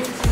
주세요.